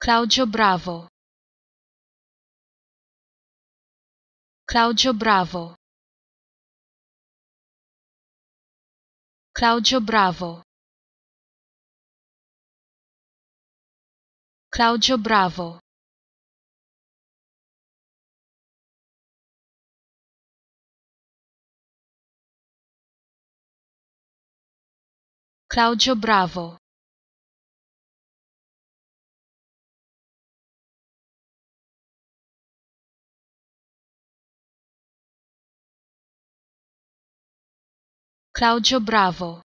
Claudio Bravo. Claudio Bravo. Claudio Bravo. Claudio Bravo. Claudio Bravo. Claudio Bravo.